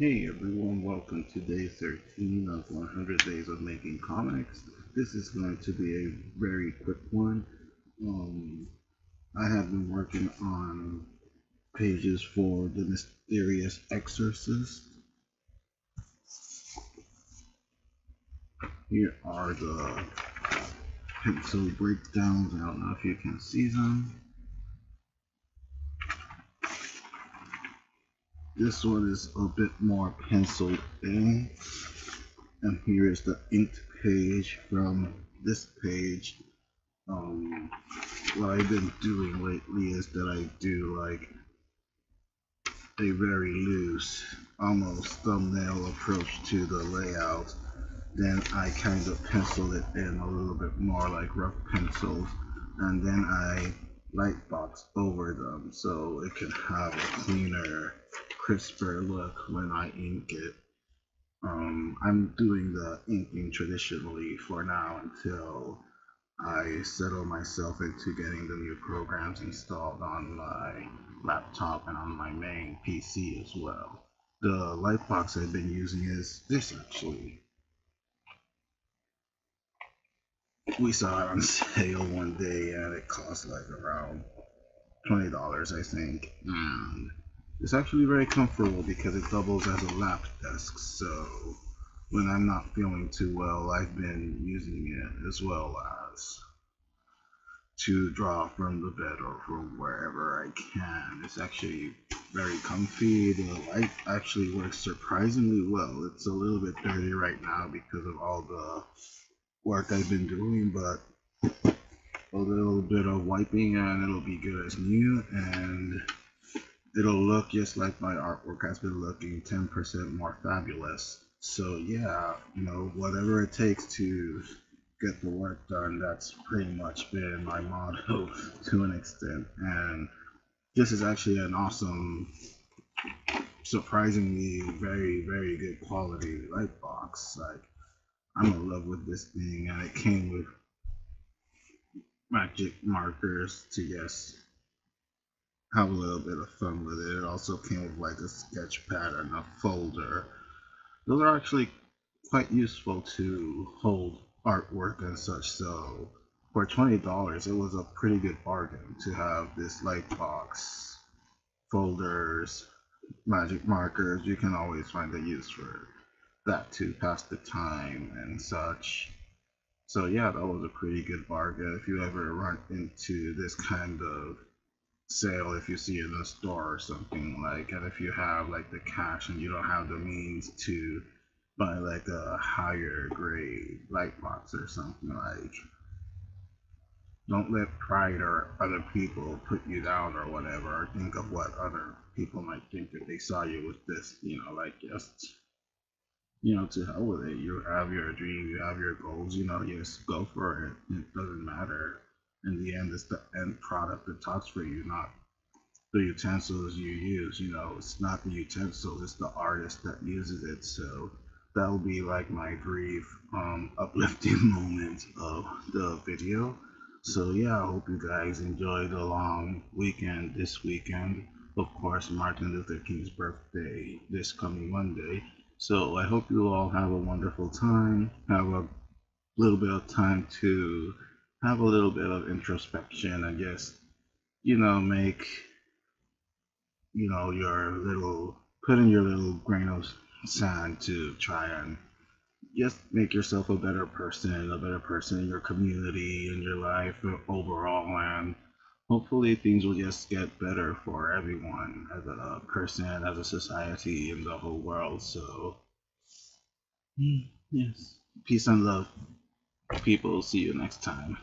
Hey everyone, welcome to day 13 of 100 Days of Making Comics. This is going to be a very quick one. I have been working on pages for The Mysterious Exorcist. Here are the pencil breakdowns. I don't know if you can see them. This one is a bit more penciled in, and here is the inked page from this page. What I've been doing lately is that I do like a very loose, almost thumbnail approach to the layout. Then I kind of pencil it in a little bit more, like rough pencils, and then I lightbox over them so it can have a cleaner, crisper look when I ink it. I'm doing the inking traditionally for now until I settle myself into getting the new programs installed on my laptop and on my main PC as well. The lightbox I've been using is this, actually. We saw it on sale one day and it cost like around $20, I think, and it's actually very comfortable because it doubles as a lap desk, so when I'm not feeling too well, I've been using it as well as to draw from the bed or from wherever I can. It's actually very comfy. The light actually works surprisingly well. It's a little bit dirty right now because of all the work I've been doing, but a little bit of wiping and it'll be good as new, and it'll look just like my artwork has been looking, 10% more fabulous. So yeah, you know, whatever it takes to get the work done, that's pretty much been my motto to an extent. And this is actually an awesome, surprisingly very good quality light box. Like, I'm in love with this thing, and it came with magic markers to just have a little bit of fun with it. It also came with like a sketch pad and a folder. Those are actually quite useful to hold artwork and such, so for $20 it was a pretty good bargain to have this light box, folders, magic markers. You can always find a use for it, that to pass the time and such. So yeah, that was a pretty good bargain. If you ever run into this kind of sale, if you see it in a store or something, like, and if you have like the cash and you don't have the means to buy like a higher grade light box or something, like, don't let pride or other people put you down or whatever, or think of what other people might think that they saw you with this, you know, like, just, you know, to hell with it. You have your dream, you have your goals, you know, just go for it. It doesn't matter. In the end, it's the end product that talks for you, not the utensils you use. You know, it's not the utensils, it's the artist that uses it. So that'll be like my brief uplifting moment of the video. So yeah, I hope you guys enjoyed the long weekend this weekend. Of course, Martin Luther King's birthday this coming Monday. So I hope you all have a wonderful time, have a little bit of time to have a little bit of introspection and just, you know, make, you know, your little, put in your little grain of sand to try and just make yourself a better person in your community, in your life overall, and hopefully things will just get better for everyone as a person, as a society, and the whole world. So, yes, peace and love, people. See you next time.